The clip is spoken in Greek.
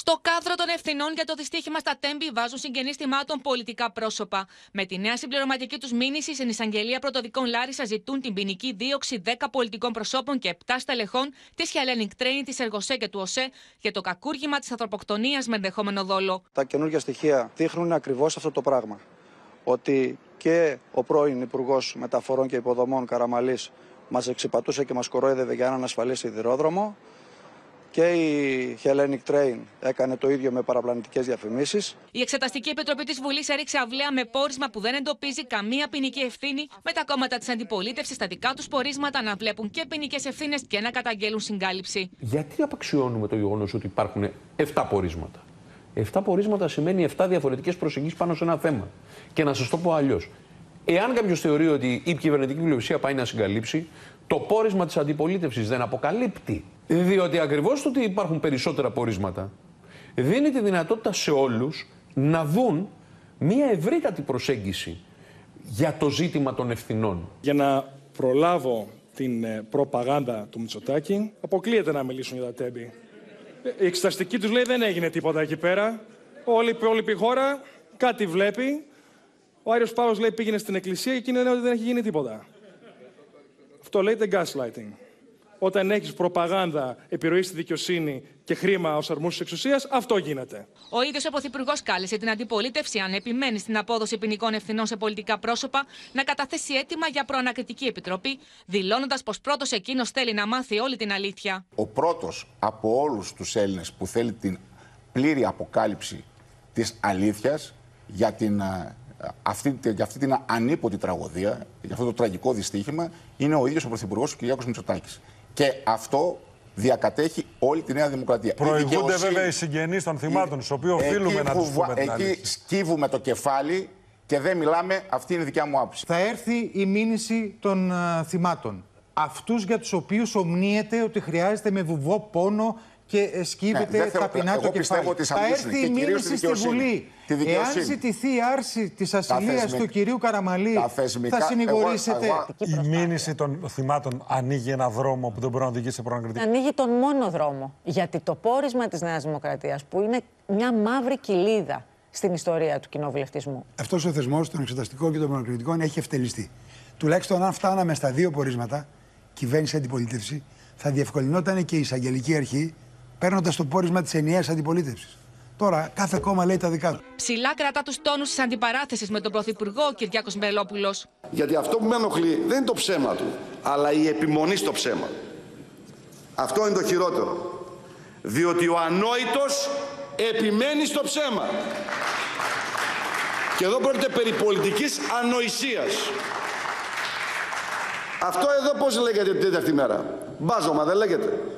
Στο κάδρο των ευθυνών για το δυστύχημα στα Τέμπη βάζουν συγγενείς θυμάτων πολιτικά πρόσωπα. Με τη νέα συμπληρωματική τους μήνυση, στην Εισαγγελία Πρωτοδικών Λάρισα ζητούν την ποινική δίωξη 10 πολιτικών προσώπων και 7 στελεχών της Hellenic Train, της Εργοσέ και του ΟΣΕ για το κακούργημα της ανθρωποκτονίας με ενδεχόμενο δόλο. Τα καινούργια στοιχεία δείχνουν ακριβώς αυτό το πράγμα. Ότι και ο πρώην Υπουργός Μεταφορών και Υποδομών Καραμανλής μας εξυπατούσε και μας κορόιδευε για έναν ασφαλή σιδηρόδρομο. Και η Hellenic Train έκανε το ίδιο με παραπλανητικές διαφημίσεις. Η Εξεταστική Επιτροπή της Βουλής έριξε αυλαία με πόρισμα που δεν εντοπίζει καμία ποινική ευθύνη, με τα κόμματα της αντιπολίτευσης στα δικά τους πορίσματα να βλέπουν και ποινικές ευθύνες και να καταγγέλουν συγκάλυψη. Γιατί απαξιώνουμε το γεγονός ότι υπάρχουν 7 πορίσματα? 7 πορίσματα σημαίνει 7 διαφορετικές προσεγγίσεις πάνω σε ένα θέμα. Και να σας το πω αλλιώς. Εάν κάποιος θεωρεί ότι η κυβερνητική πλειοψηφία πάει να συγκαλύψει, το πόρισμα της αντιπολίτευσης δεν αποκαλύπτει. Διότι ακριβώς το ότι υπάρχουν περισσότερα πορίσματα δίνει τη δυνατότητα σε όλους να δουν μια ευρύτατη προσέγγιση για το ζήτημα των ευθυνών. Για να προλάβω την προπαγάνδα του Μητσοτάκη, αποκλείεται να μιλήσουν για τα Τέμπη. Η εξεταστική τους λέει δεν έγινε τίποτα εκεί πέρα. Όλη η χώρα κάτι βλέπει. Ο Άριος Παύλος λέει πήγαινε στην εκκλησία και εκείνο λέει ότι δεν έχει γίνει τίποτα. Αυτό λέγεται gaslighting. Όταν έχεις προπαγάνδα, επιρροή στη δικαιοσύνη και χρήμα ως αρμούσης εξουσίας, αυτό γίνεται. Ο ίδιος ο Πρωθυπουργός κάλεσε την αντιπολίτευση, αν επιμένει στην απόδοση ποινικών ευθυνών σε πολιτικά πρόσωπα, να καταθέσει αίτημα για προανακριτική επιτροπή, δηλώνοντας πως πρώτος εκείνος θέλει να μάθει όλη την αλήθεια. Ο πρώτος από όλους τους Έλληνες που θέλει την πλήρη αποκάλυψη της αλήθειας για αυτή την ανίποτη τραγωδία, για αυτό το τραγικό δυστύχημα, είναι ο ίδιος ο Πρωθυπουργός, ο Κυριάκος Μητσοτάκης. Και αυτό διακατέχει όλη τη Νέα Δημοκρατία. Προηγούνται βέβαια οι συγγενείς των θυμάτων, στους οποίους οφείλουμε να τους πούμε την αλήθεια. Εκεί σκύβουμε το κεφάλι και δεν μιλάμε, αυτή είναι η δικιά μου άποψη. Θα έρθει η μήνυση των θυμάτων. Αυτούς για τους οποίους ομνίεται ότι χρειάζεται με βουβό πόνο και σκύβεται ταπεινά το κεφάλι. Θα έρθει η μήνυση στη Βουλή. Εάν ζητηθεί η άρση της ασυλίας του κυρίου Καραμανλή, θα συνηγορήσετε? Η μήνυση των θυμάτων ανοίγει ένα δρόμο που δεν μπορεί να οδηγήσει σε προανακριτική. Ανοίγει τον μόνο δρόμο. Γιατί το πόρισμα της Νέας Δημοκρατίας, που είναι μια μαύρη κοιλίδα στην ιστορία του κοινοβουλευτισμού. Αυτός ο θεσμός των εξεταστικών και των προανακριτικών έχει ευτελιστεί. Τουλάχιστον αν φτάναμε στα 2 πορίσματα, κυβέρνηση αντιπολίτευση, θα διευκολυνόταν και η εισαγγελική αρχή, παίρνοντας το πόρισμα της ενιαίας αντιπολίτευσης. Τώρα κάθε κόμμα λέει τα δικά του. Ψηλά κρατά τους τόνους της αντιπαράθεσης με τον Πρωθυπουργό, ο Κυριάκος Μπελόπουλος. Γιατί αυτό που με ενοχλεί δεν είναι το ψέμα του, αλλά η επιμονή στο ψέμα. Αυτό είναι το χειρότερο. Διότι ο ανόητος επιμένει στο ψέμα. Και εδώ πρόκειται περί πολιτικής ανοησίας. Αυτό εδώ πώς λέγεται την τέταρτη μέρα? Μπάζωμα δεν λέγεται?